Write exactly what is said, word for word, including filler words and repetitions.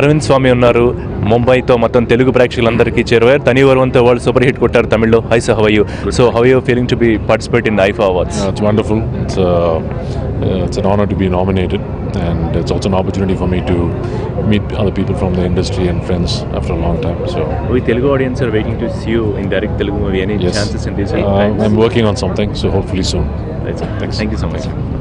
Arun Swami unnaru, Mumbai to Matan Telugu prakalandariki cheruvaru. Tani varuvanta world super hit kottaru Tamil lo. Hi sir, how are you? Good. So how are you feeling to be participate in I I F A awards? Yeah, it's wonderful. It's a, uh, it's an honor to be nominated, and it's also an opportunity for me to meet other people from the industry and friends after a long time. So we Telugu audience are waiting to see you in direct Telugu movie. Any yes. chances in this? Uh, I'm working on something, so hopefully soon. That's it. Thanks. Thank you so much.